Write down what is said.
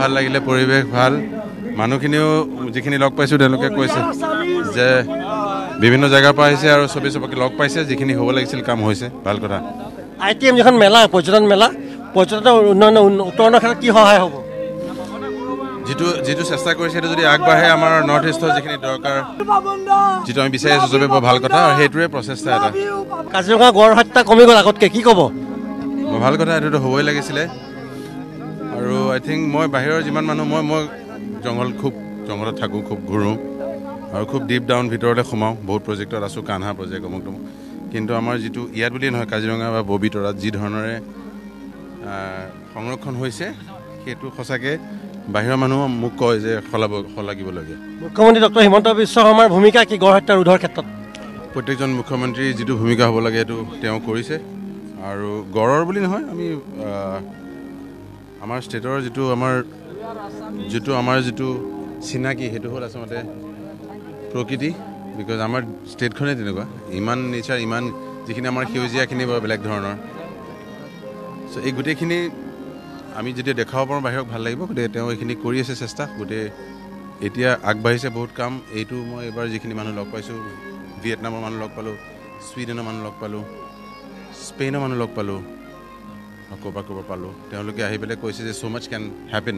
ভাল লাগিলে পৰিবেশ ভাল মানুহখিনিও যিখিনি লগ পাইছো তেওঁলোকে কৈছে যে বিভিন্ন জায়গা পাইছে আৰু সবে সবকে লগ পাইছে যিখিনি হ'ব লাগিছিল কাম হৈছে ভাল কথা আইটিএম যখন মেলা পৰ্যটন উন্নয়ন উত্তৰণৰ ক্ষেত্ৰত কি সহায় হ'ব যেটো যেটো চেষ্টা কৰিছে এটা যদি আগবাঢ়ে আমাৰ নৰ্থ ইষ্টৰ যিখিনি দৰকাৰ যেটো আমি বিচাৰিছো সবে ভাল কথা আৰু হেইটোৰে প্ৰচেষ্টা এটা কাজিৰঙা গড় হত্যা কমি গ'ল আগতকে কি ক'ব ভাল কথা এটো হ'বই লাগিছিল আৰু আই থিংক মই বাহিৰৰ যিমান মানুহ মই জংঘলত থাকো খুব ঘুৰো আৰু খুব ডিপ ডাউন ভিতৰতে সোমাও বহুত প্ৰজেক্টত আছো কানহা প্ৰজেক্ট অমকদম কিন্তু আমাৰ যেটো ইয়াত বুলি নহয় কাজিৰঙা বা ববিতৰা যি ধৰণৰে সংৰক্ষণ হৈছে সেইটো খসাকে বাহিৰৰ মানুহ মুখ কয় যে খলাগিব লাগে মুখ্যমন্ত্ৰী ডক্টৰ হিমন্ত বিশ্ব শৰ্মাৰ ভূমিকা কি গড় হত্যা ৰোধৰ ক্ষেত্ৰত প্ৰত্যেকজন মুখ্যমন্ত্ৰী যেটো ভূমিকা হ'ব লাগে সেইটো তেওঁ কৰিছে আৰু গড়ৰ বুলি নহয় আমি আমাৰ স্টেটৰ যেটো আমাৰ Jutu Amar Jutu Sinaki Hetuhola Samate Prokiti, because Amar state connected Iman nature, Iman Jikinamar Husia can never black honor. So a good ekini Ami did a cover by her Halabo, the curious stuff, but Etia Agbaisa boat come, A2 more ever Jikiniman lock paso, Vietnam man lock palo, Sweden man lock palo, Spain man lock palo. So much can happen.